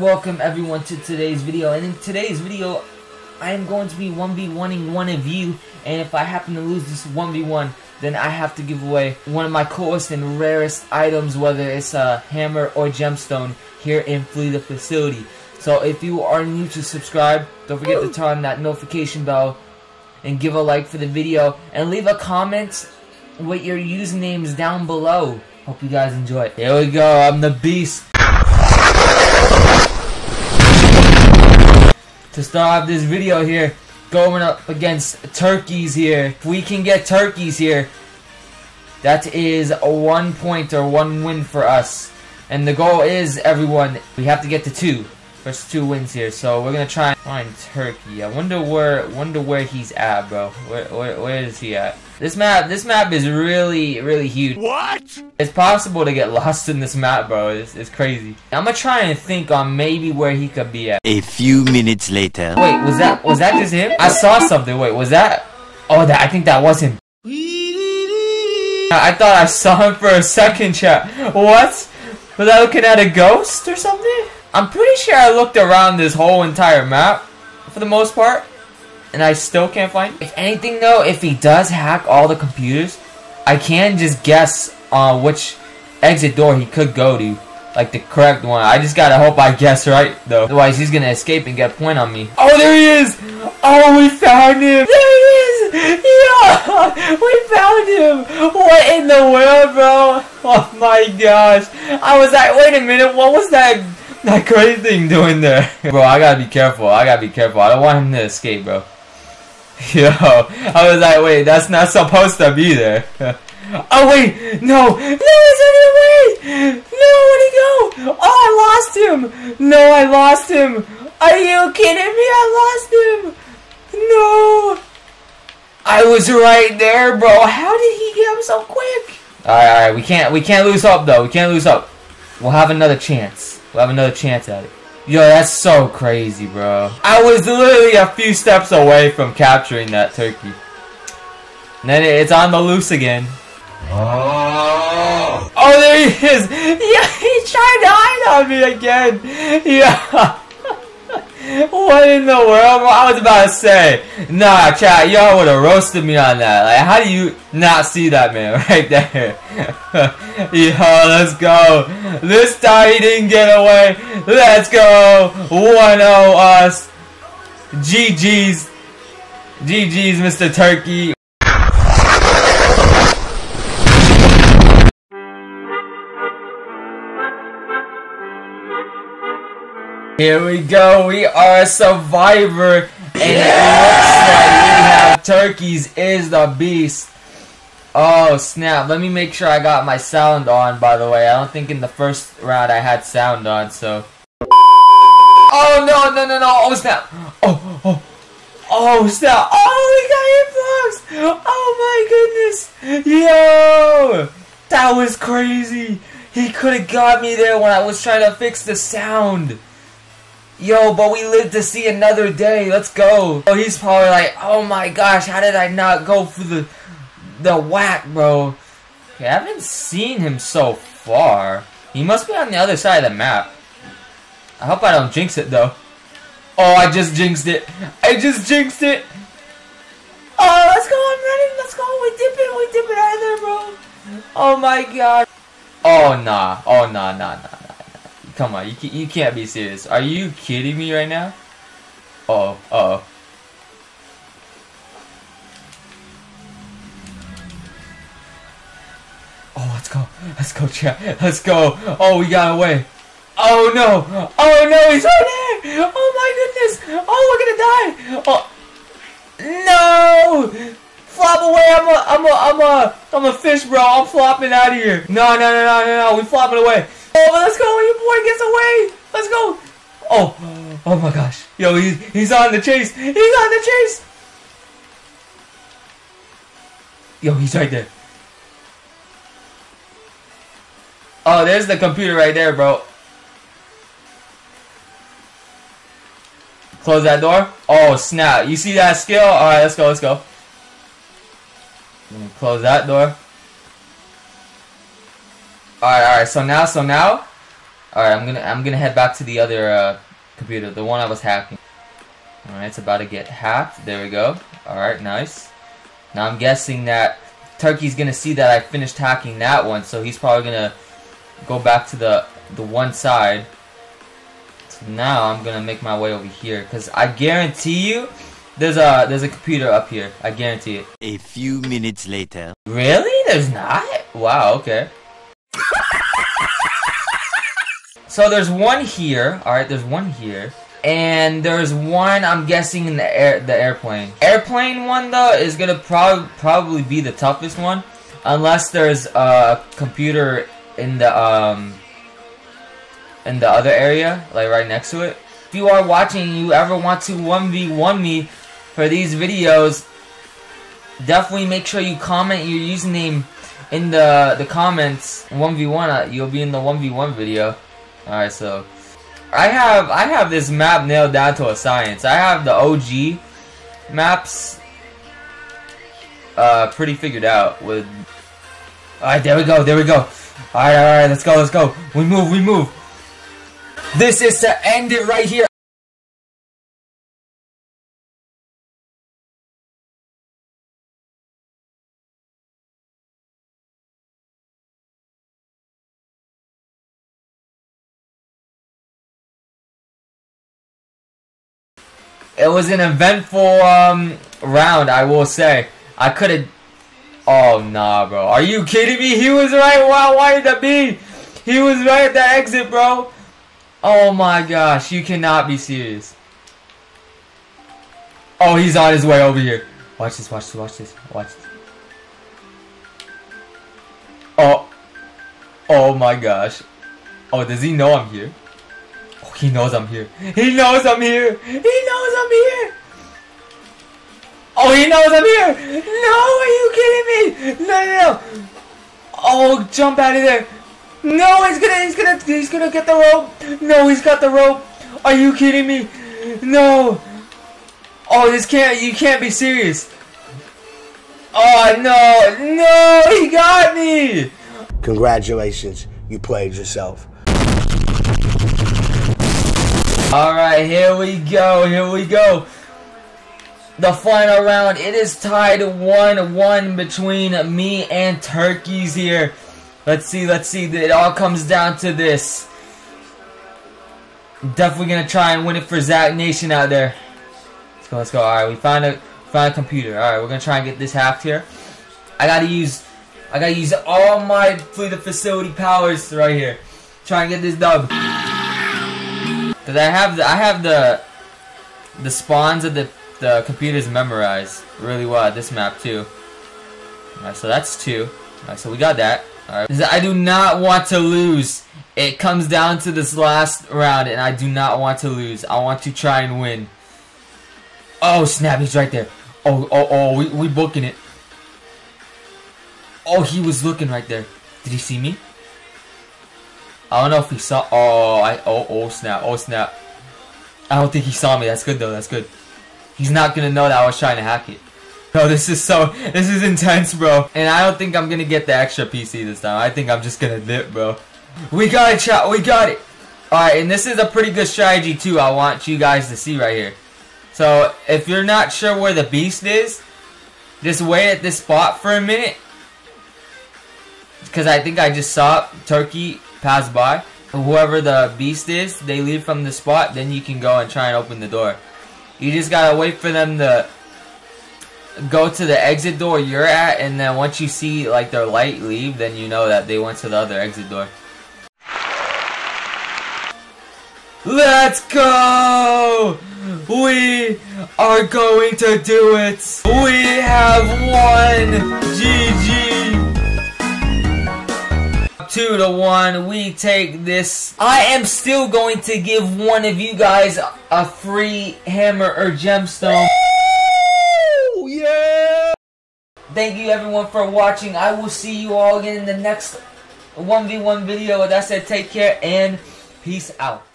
Welcome everyone to today's video, and in today's video I am going to be 1v1ing one of you, and if I happen to lose this 1v1 then I have to give away one of my coolest and rarest items, whether it's a hammer or gemstone, here in Flee the Facility. So if you are new to subscribe, don't forget to turn on that notification bell and give a like for the video and leave a comment with your usernames down below. Hope you guys enjoy it. Here we go, I'm the beast. To start off this video here, going up against turkeys here. If we can get turkeys here, that is a 1 point or one win for us. And the goal is, everyone, we have to get to two. First two wins here, so we're gonna try and find Turkey. I wonder where he's at, bro. Where is he at? This map is really huge. What? It's possible to get lost in this map, bro. It's crazy. I'm gonna try and think on maybe where he could be at. A few minutes later. Wait, was that just him? I saw something. Wait, was that? Oh, I think that was him. I thought I saw him for a second, chat. What? Was I looking at a ghost or something? I'm pretty sure I looked around this whole entire map for the most part, and I still can't find him. If anything though, if he does hack all the computers, I can just guess which exit door he could go to, like the correct one. I just gotta hope I guess right though, otherwise he's gonna escape and get a point on me. Oh, there he is! Oh, we found him! There he is! Yeah! We found him! What in the world, bro? Oh my gosh! I was like, wait a minute, what was that? That crazy thing doing there. Bro, I gotta be careful. I don't want him to escape, bro. Yo, I was like, wait, that's not supposed to be there. Oh, wait, no. No, it's in the way. No, where'd he go? Oh, I lost him. No, I lost him. Are you kidding me? I lost him. No. I was right there, bro. How did he get him so quick? All right. We can't lose hope, though. We can't lose hope. We'll have another chance. We'll have another chance at it. Yo, that's so crazy, bro. I was literally a few steps away from capturing that turkey. And then it's on the loose again. Oh! Oh, there he is! Yeah, he tried to hide on me again! Yeah! What in the world, bro? I was about to say, nah, chat, y'all would have roasted me on that. Like, how do you not see that man right there? Yo, let's go. This time he didn't get away. Let's go. 1-0 us. GG's. GG's, Mr. Turkey. Here we go, we are a survivor, and yeah! It looks like we have turkeys is the beast. Oh snap, let me make sure I got my sound on, by the way. I don't think in the first round I had sound on, so. Oh no, oh snap. Oh snap, oh we got hitbox. Oh my goodness, yo, that was crazy. He could have got me there when I was trying to fix the sound. Yo, but we live to see another day. Let's go. Oh, he's probably like, oh my gosh, how did I not go for the whack, bro? Okay, I haven't seen him so far. He must be on the other side of the map. I hope I don't jinx it, though. Oh, I just jinxed it. I just jinxed it. Oh, let's go. I'm running. Let's go. We dip it out of there, bro. Oh my god. Oh, nah. Oh, nah. Come on, you can't be serious. Are you kidding me right now? Uh-oh, uh-oh. Oh, let's go, chat. Let's go. Oh, we got away. Oh no, he's right there. Oh my goodness. Oh, we're gonna die. Oh, no. Flop away. I'm a fish, bro. I'm flopping out of here. No, we flopping away. Oh, let's go! Your boy gets away! Let's go! Oh! Oh my gosh! Yo, he's on the chase! He's on the chase! Yo, he's right there. Oh, there's the computer right there, bro. Close that door. Oh, snap. You see that skill? Alright, let's go. Close that door. Alright, so now, All right, I'm gonna head back to the other computer, the one I was hacking. All right, it's about to get hacked. There we go. All right, nice. Now I'm guessing that Turkey's gonna see that I finished hacking that one, so he's probably gonna go back to the one side. So now I'm gonna make my way over here, because I guarantee you there's a computer up here. I guarantee it. A few minutes later. Really? There's not? Wow, okay. So there's one here. All right, there's one here. And there's one, I'm guessing, in the airplane. Airplane one, though, is going to probably be the toughest one. Unless there's a computer in the other area, like right next to it. If you are watching and you ever want to 1v1 me for these videos, definitely make sure you comment your username in the comments. 1v1, you'll be in the 1v1 video. Alright, so... I have this map nailed down to a science. I have the OG maps pretty figured out with... Alright, there we go, there we go. Alright, let's go, let's go. We move, we move. This is to end it right here. It was an eventful round, I will say. I could've... Oh, nah, bro. Are you kidding me? He was right. Wow, why did that be? He was right at the exit, bro. Oh, my gosh. You cannot be serious. Oh, he's on his way over here. Watch this, watch this, watch this. Watch this. Oh. Oh, my gosh. Oh, does he know I'm here? He knows I'm here. He knows I'm here. He knows I'm here. Oh, he knows I'm here. No, are you kidding me? No, no, no. Oh, jump out of there. No, he's gonna get the rope. No, he's got the rope. Are you kidding me? No. Oh, you can't be serious. Oh, no, he got me. Congratulations, you played yourself. Alright, here we go, here we go. The final round, it is tied 1-1 between me and Turkeys here. Let's see, it all comes down to this. I'm definitely gonna try and win it for Zack Nation out there. Let's go, let's go. Alright, we found a computer. Alright, we're gonna try and get this hacked here. I gotta use all my Flee the Facility powers right here. Try and get this dub. Cause I have the spawns of the computers memorized really well at this map too. Alright, so that's two. Alright, so we got that. Alright. I do not want to lose. It comes down to this last round and I do not want to lose. I want to try and win. Oh snap, he's right there. Oh we booking it. Oh, he was looking right there. Did he see me? I don't know if he saw. Oh snap! Oh snap! I don't think he saw me. That's good though. That's good. He's not gonna know that I was trying to hack it. No, this is intense, bro. And I don't think I'm gonna get the extra PC this time. I think I'm just gonna dip, bro. We got it, chat. We got it. All right, and this is a pretty good strategy too. I want you guys to see right here. So if you're not sure where the beast is, just wait at this spot for a minute, because I think I just saw Turkey pass by. Whoever the beast is, they leave from the spot, then you can go and try and open the door. You just gotta wait for them to go to the exit door you're at, and then once you see like their light leave, then you know that they went to the other exit door. Let's go! We are going to do it! We have won! GG! 2-1, we take this. I am still going to give one of you guys a free hammer or gemstone. Woo! Yeah! Thank you everyone for watching. I will see you all again in the next 1v1 video. With that said, take care and peace out.